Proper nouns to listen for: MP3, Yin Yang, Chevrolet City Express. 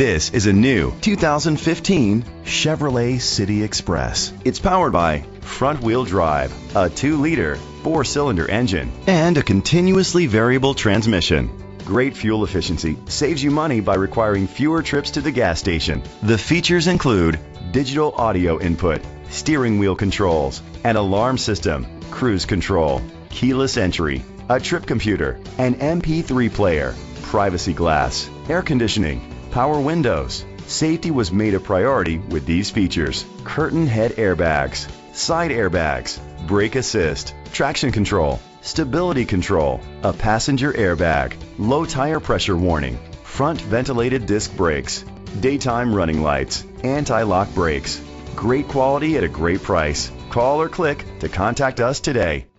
This is a new 2015 Chevrolet City Express. It's powered by front-wheel drive, a 2-liter, 4-cylinder engine, and a continuously variable transmission. Great fuel efficiency saves you money by requiring fewer trips to the gas station. The features include digital audio input, steering wheel controls, an alarm system, cruise control, keyless entry, a trip computer, an MP3 player, privacy glass, air conditioning, power windows. Safety was made a priority with these features: curtain head airbags, side airbags, brake assist, traction control, stability control, a passenger airbag, low tire pressure warning, front ventilated disc brakes, daytime running lights, anti-lock brakes. Great quality at a great price. Call or click to contact us today.